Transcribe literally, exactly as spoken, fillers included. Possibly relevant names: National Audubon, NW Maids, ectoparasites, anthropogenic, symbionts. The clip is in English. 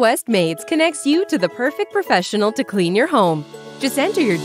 Northwest Maids connects you to the perfect professional to clean your home. Just enter your